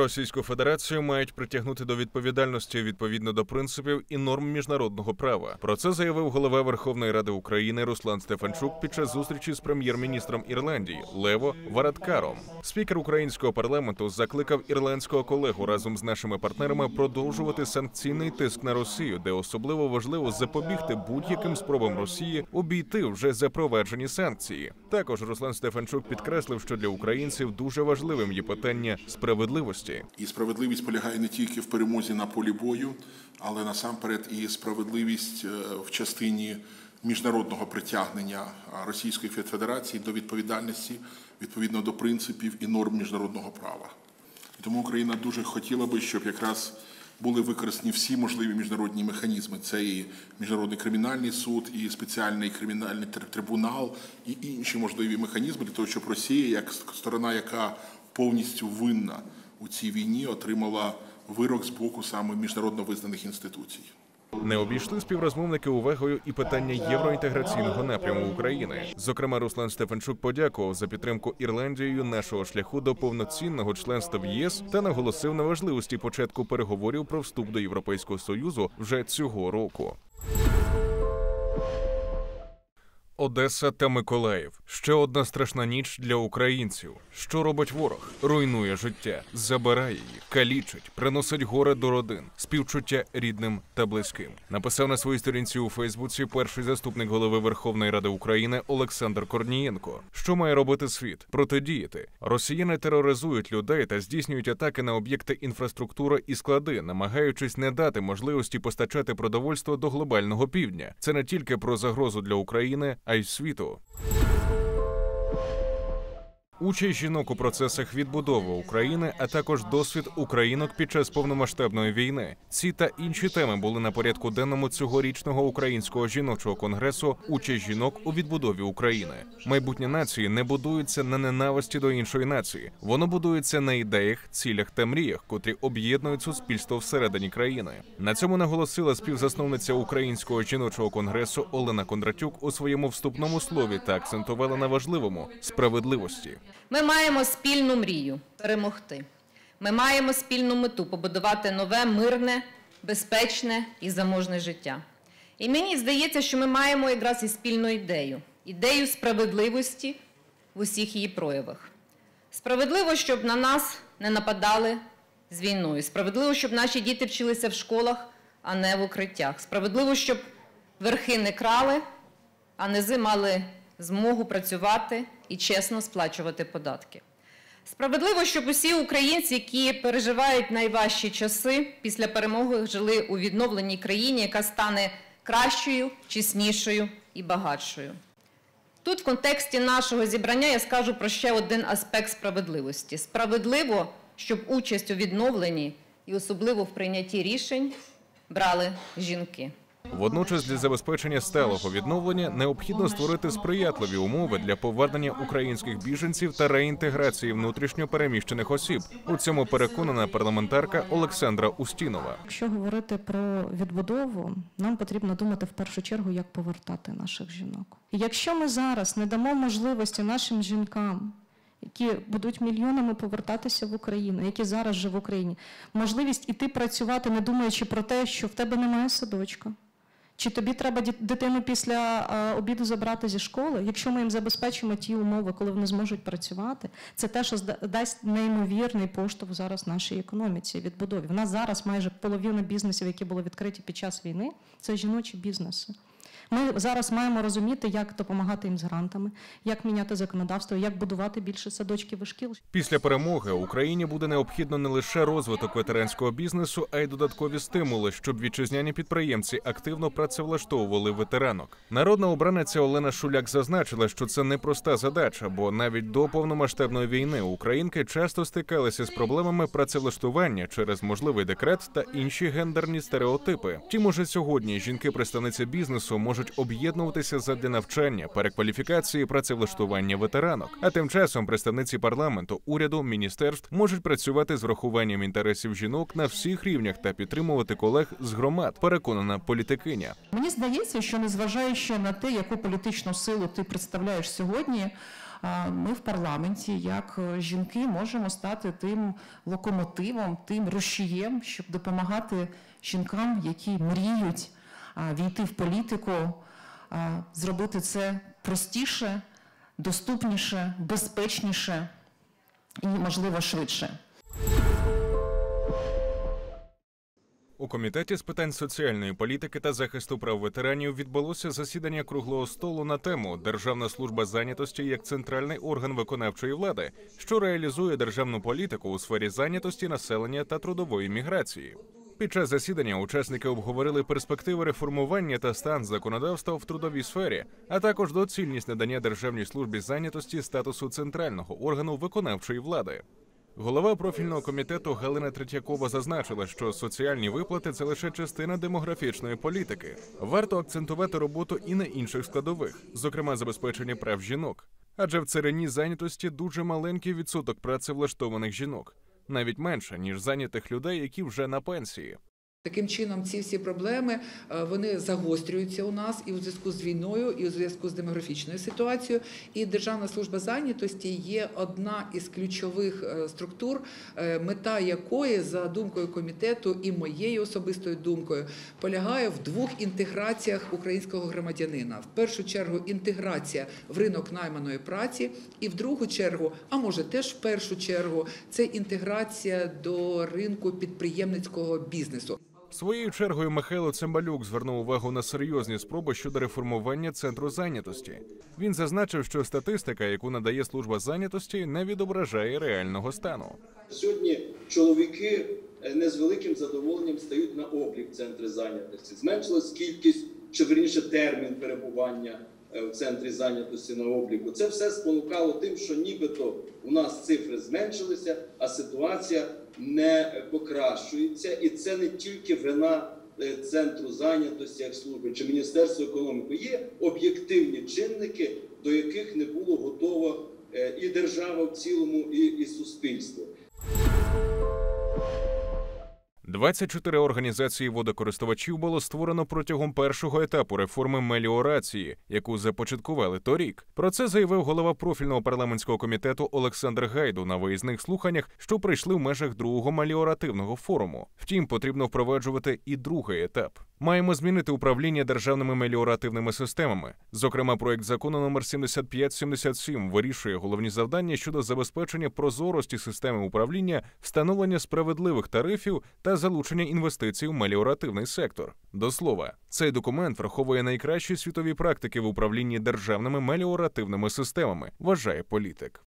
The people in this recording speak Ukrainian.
Російську Федерацію мають притягнути до відповідальності відповідно до принципів і норм міжнародного права. Про це заявив голова Верховної Ради України Руслан Стефанчук під час зустрічі з прем'єр-міністром Ірландії Лео Варадкаром. Спікер українського парламенту закликав ірландського колегу разом з нашими партнерами продовжувати санкційний тиск на Росію, де особливо важливо запобігти будь-яким спробам Росії обійти вже запроваджені санкції. Також Руслан Стефанчук підкреслив, що для українців дуже важливим є питання справедливості. І справедливість полягає не тільки в перемозі на полі бою, але насамперед і справедливість в частині міжнародного притягнення Російської Федерації до відповідальності відповідно до принципів і норм міжнародного права. Тому Україна дуже хотіла би, щоб якраз були використані всі можливі міжнародні механізми. Це і Міжнародний кримінальний суд, і спеціальний кримінальний трибунал, і інші можливі механізми для того, щоб Росія, як сторона, яка повністю винна у цій війні, отримала вирок з боку саме міжнародно визнаних інституцій. Не обійшли співрозмовники увагою і питання євроінтеграційного напряму України. Зокрема, Руслан Стефанчук подякував за підтримку Ірландією нашого шляху до повноцінного членства в ЄС та наголосив на важливості початку переговорів про вступ до Європейського Союзу вже цього року. Одеса та Миколаїв. Ще одна страшна ніч для українців. Що робить ворог? Руйнує життя, забирає їх, калічить, приносить горе до родин, співчуття рідним та близьким. Написав на своїй сторінці у Фейсбуці перший заступник голови Верховної Ради України Олександр Корнієнко. Що має робити світ? Протидіяти. Росіяни тероризують людей та здійснюють атаки на об'єкти інфраструктури і склади, намагаючись не дати можливості постачати продовольство до глобального півдня. Це не тільки про загрозу для України, а й світу. Участь жінок у процесах відбудови України, а також досвід українок під час повномасштабної війни. Ці та інші теми були на порядку денному цьогорічного українського жіночого конгресу «Участь жінок у відбудові України». Майбутнє нації не будується на ненависті до іншої нації. Воно будується на ідеях, цілях та мріях, котрі об'єднують суспільство всередині країни. На цьому наголосила співзасновниця українського жіночого конгресу Олена Кондратюк у своєму вступному слові та акцентувала на важливому – справедливості. Ми маємо спільну мрію – перемогти. Ми маємо спільну мету – побудувати нове, мирне, безпечне і заможне життя. І мені здається, що ми маємо якраз і спільну ідею – ідею справедливості в усіх її проявах. Справедливо, щоб на нас не нападали з війною. Справедливо, щоб наші діти вчилися в школах, а не в укриттях. Справедливо, щоб верхи не крали, а низи мали змогу працювати і чесно сплачувати податки. Справедливо, щоб усі українці, які переживають найважчі часи, після перемоги жили у відновленій країні, яка стане кращою, чеснішою і багатшою. Тут в контексті нашого зібрання я скажу про ще один аспект справедливості. Справедливо, щоб участь у відновленні і особливо в прийнятті рішень брали жінки. Водночас для забезпечення сталого відновлення необхідно створити сприятливі умови для повернення українських біженців та реінтеграції внутрішньо переміщених осіб. У цьому переконана парламентарка Олександра Устинова. Якщо говорити про відбудову, нам потрібно думати в першу чергу, як повертати наших жінок. І якщо ми зараз не дамо можливості нашим жінкам, які будуть мільйонами повертатися в Україну, які зараз живуть в Україні, можливість іти працювати, не думаючи про те, що в тебе немає садочка, чи тобі треба дитину після обіду забрати зі школи, якщо ми їм забезпечимо ті умови, коли вони зможуть працювати, це те, що дасть неймовірний поштовх зараз нашій економіці, відбудові. В нас зараз майже половина бізнесів, які були відкриті під час війни, це жіночі бізнеси. Ми зараз маємо розуміти, як допомагати їм з грантами, як міняти законодавство, як будувати більше садочків і шкіл. Після перемоги Україні буде необхідно не лише розвиток ветеранського бізнесу, а й додаткові стимули, щоб вітчизняні підприємці активно працевлаштовували ветеранок. Народна обраниця Олена Шуляк зазначила, що це непроста задача, бо навіть до повномасштабної війни українки часто стикалися з проблемами працевлаштування через можливий декрет та інші гендерні стереотипи. Втім, уже сьогодні жінки-представниці бізнесу можуть об'єднуватися задля навчання, перекваліфікації, працевлаштування ветеранок. А тим часом представниці парламенту, уряду, міністерств можуть працювати з врахуванням інтересів жінок на всіх рівнях та підтримувати колег з громад, переконана політикиня. Мені здається, що незважаючи на те, яку політичну силу ти представляєш сьогодні, ми в парламенті як жінки можемо стати тим локомотивом, тим рушієм, щоб допомагати жінкам, які мріють війти в політику, зробити це простіше, доступніше, безпечніше і, можливо, швидше. У Комітеті з питань соціальної політики та захисту прав ветеранів відбулося засідання круглого столу на тему «Державна служба зайнятості як центральний орган виконавчої влади, що реалізує державну політику у сфері зайнятості населення та трудової міграції». Під час засідання учасники обговорили перспективи реформування та стан законодавства в трудовій сфері, а також доцільність надання Державній службі зайнятості статусу центрального органу виконавчої влади. Голова профільного комітету Галина Третьякова зазначила, що соціальні виплати – це лише частина демографічної політики. Варто акцентувати роботу і на інших складових, зокрема забезпечення прав жінок. Адже в царині зайнятості дуже маленький відсоток працевлаштованих жінок. Навіть менше, ніж зайнятих людей, які вже на пенсії. Таким чином, ці всі проблеми, вони загострюються у нас і у зв'язку з війною, і у зв'язку з демографічною ситуацією. І Державна служба зайнятості є одна із ключових структур, мета якої, за думкою комітету і моєю особистою думкою, полягає в двох інтеграціях українського громадянина. В першу чергу інтеграція в ринок найманої праці і в другу чергу, а може теж в першу чергу, це інтеграція до ринку підприємницького бізнесу. Своєю чергою Михайло Цимбалюк звернув увагу на серйозні спроби щодо реформування центру зайнятості. Він зазначив, що статистика, яку надає служба зайнятості, не відображає реального стану. Сьогодні чоловіки не з великим задоволенням стають на облік в центрі зайнятості. Зменшилась кількість, чи верніше термін перебування в центрі зайнятості на обліку. Це все спонукало тим, що нібито у нас цифри зменшилися, а ситуація не покращується. І це не тільки вина центру зайнятості як служби чи Міністерства економіки. Є об'єктивні чинники, до яких не було готова і держава в цілому, і суспільство. 24 організації водокористувачів було створено протягом першого етапу реформи меліорації, яку започаткували торік. Про це заявив голова профільного парламентського комітету Олександр Гайду на виїзних слуханнях, що пройшли в межах другого меліоративного форуму. Втім, потрібно впроваджувати і другий етап. Маємо змінити управління державними меліоративними системами. Зокрема, проект закону номер 7577 вирішує головні завдання щодо забезпечення прозорості системи управління, встановлення справедливих тарифів та залучення інвестицій у меліоративний сектор. До слова, цей документ враховує найкращі світові практики в управлінні державними меліоративними системами, вважає політик.